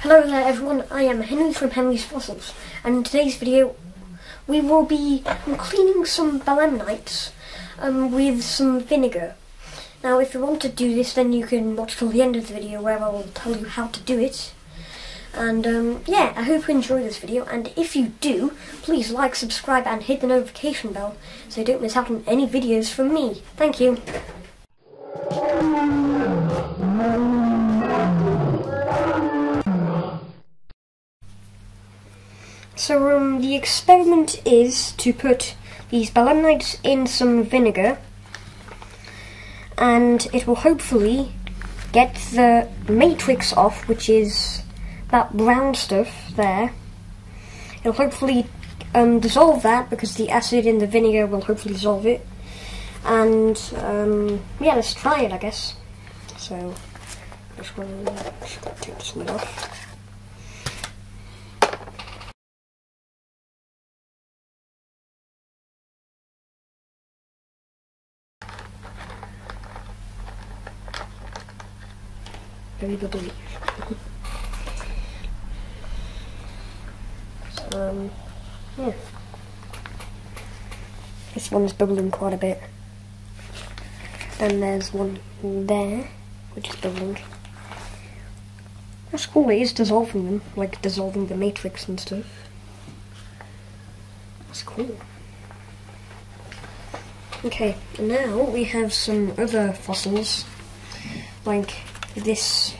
Hello there everyone, I am Henry from Henry's Fossils, and in today's video we will be cleaning some belemnites with some vinegar. Now if you want to do this then you can watch till the end of the video where I will tell you how to do it. And yeah, I hope you enjoy this video, and if you do, please like, subscribe and hit the notification bell so you don't miss out on any videos from me. Thank you. So the experiment is to put these belemnites in some vinegar and it will hopefully get the matrix off, which is that brown stuff there. It'll hopefully dissolve that because the acid in the vinegar will hopefully dissolve it. And yeah, let's try it I guess. So I'm just going to take this lid off. Very bubbly. Yeah. This one's bubbling quite a bit. Then there's one there, which is bubbling. That's cool, it is dissolving them, like dissolving the matrix and stuff. That's cool. Okay, and now we have some other fossils, like this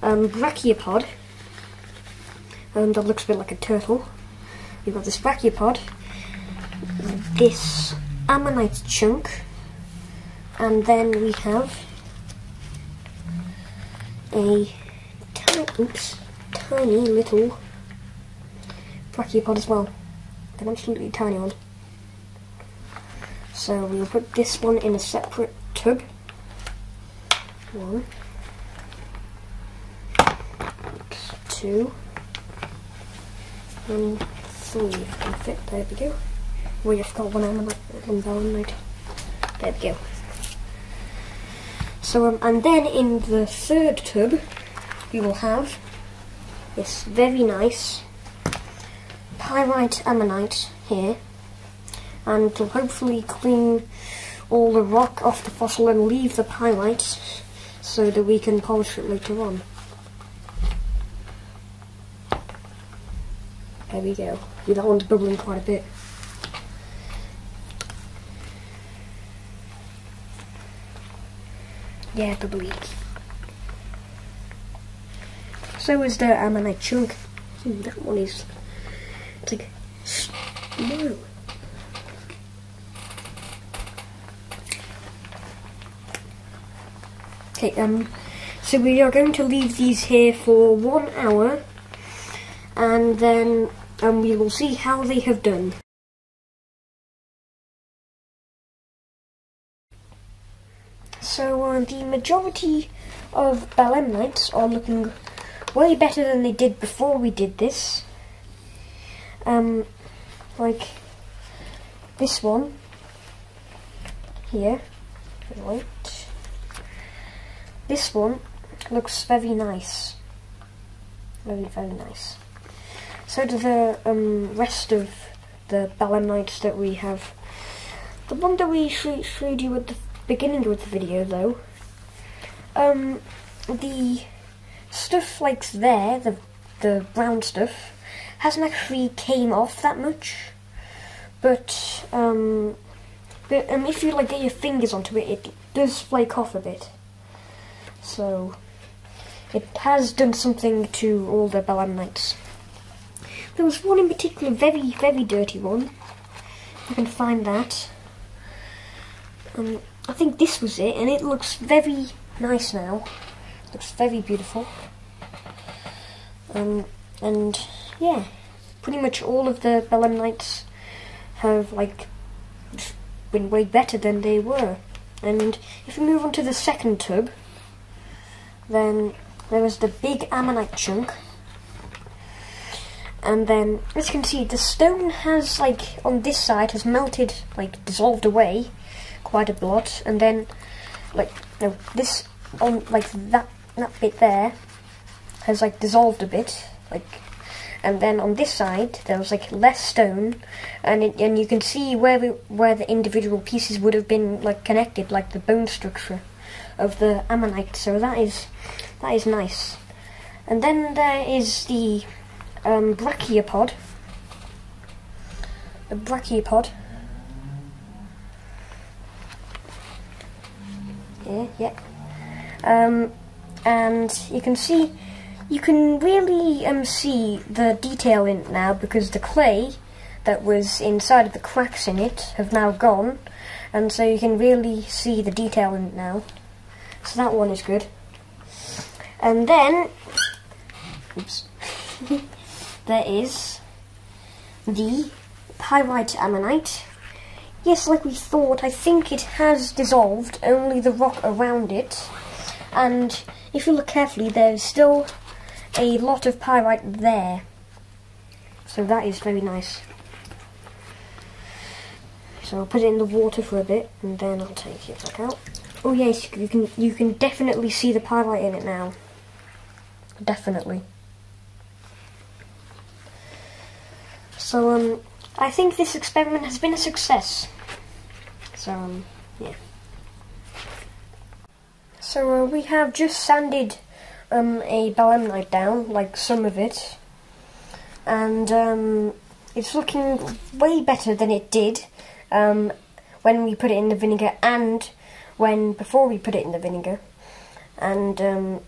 brachiopod, that looks a bit like a turtle. We've got this brachiopod, this ammonite chunk, and then we have a tiny little brachiopod as well, an absolutely tiny one. So we'll put this one in a separate tub. One. Two and three, if can fit, there we go. We have got one ammonite and belemnite. There we go. So, and then in the third tub, we will have this very nice pyrite ammonite here, and it'll hopefully clean all the rock off the fossil and leave the pyrite so that we can polish it later on. There we go. Yeah, that one's bubbling quite a bit. Yeah, bubbly. So is the ammonite chunk. That one is... it's like... no. Okay, so we are going to leave these here for 1 hour, and then we will see how they have done. So the majority of belemnites are looking way better than they did before we did this. Like this one here, right? This one looks very nice, very nice. So do the rest of the belemnites that we have. The one that we showed you at the beginning of the video though, the stuff like there, the brown stuff, hasn't actually came off that much, but if you like get your fingers onto it, it does flake off a bit. So it has done something to all the belemnites. There was one in particular, very dirty one. You can find that. I think this was it, and it looks very nice now. It looks very beautiful. And yeah, pretty much all of the belemnites have like been way better than they were. And if we move on to the second tub, then there was the big ammonite chunk. And then, as you can see, the stone has, like, on this side, has melted, like, dissolved away quite a lot. And then, like, no, this, on, like, that bit there has like dissolved a bit, like, and then on this side there was like less stone, and you can see where the individual pieces would have been like connected, like the bone structure of the ammonite. So that is nice. And then there is the brachiopod. The brachiopod. And you can really see the detail in it now, because the clay that was inside of the cracks in it have now gone, and so you can really see the detail in it now. So that one is good. And then, oops, there is the pyrite ammonite. Yes, like we thought, I think it has dissolved, only the rock around it. And if you look carefully, there's still a lot of pyrite there. So that is very nice. So I'll put it in the water for a bit, and then I'll take it back out. Oh yes, you can definitely see the pyrite in it now. Definitely. So, I think this experiment has been a success. So, yeah. So, we have just sanded a belemnite down, like some of it. And it's looking way better than it did when we put it in the vinegar and before we put it in the vinegar. And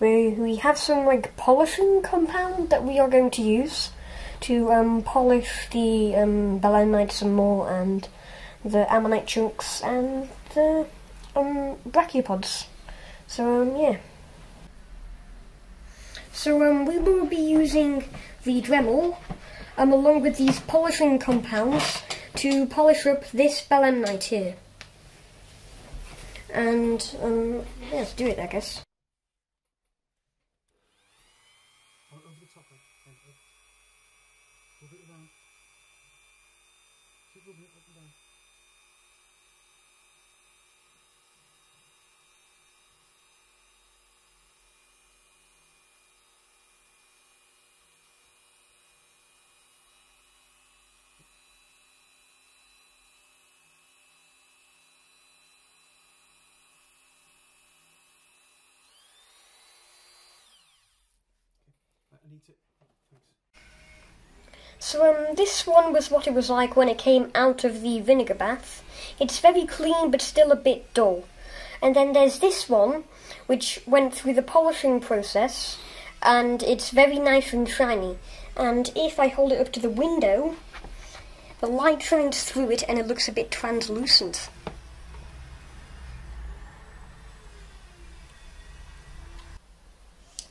we have some like polishing compound that we are going to use to polish the belemnite some more, and the ammonite chunks, and the brachiopods. So yeah. So we will be using the Dremel along with these polishing compounds to polish up this belemnite here. And yeah, let's do it, I guess. So this one was what it was like when it came out of the vinegar bath. It's very clean but still a bit dull. And then there's this one, which went through the polishing process, and it's very nice and shiny. And if I hold it up to the window, the light shines through it and it looks a bit translucent.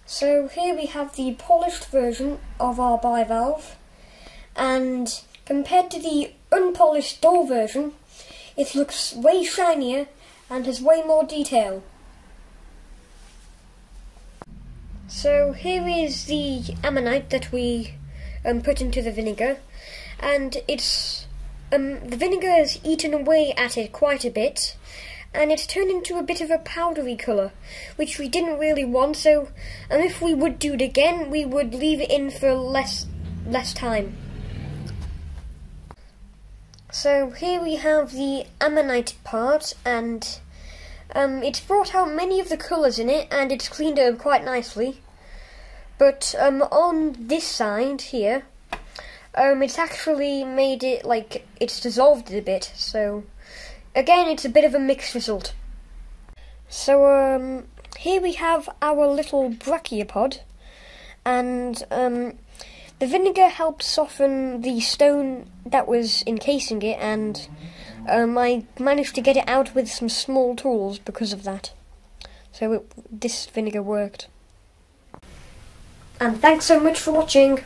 So here we have the polished version of our bivalve, and compared to the unpolished dull version, it looks way shinier and has way more detail. So here is the ammonite that we put into the vinegar, and it's the vinegar has eaten away at it quite a bit, and it's turned into a bit of a powdery colour, which we didn't really want, so if we would do it again, we would leave it in for less time. So here we have the ammonite part, and it's brought out many of the colours in it, and it's cleaned it up quite nicely. But on this side here, it's actually made it like it's dissolved it a bit, so again, it's a bit of a mixed result. So, here we have our little brachiopod, and the vinegar helped soften the stone that was encasing it, and I managed to get it out with some small tools because of that. So, this vinegar worked. And thanks so much for watching!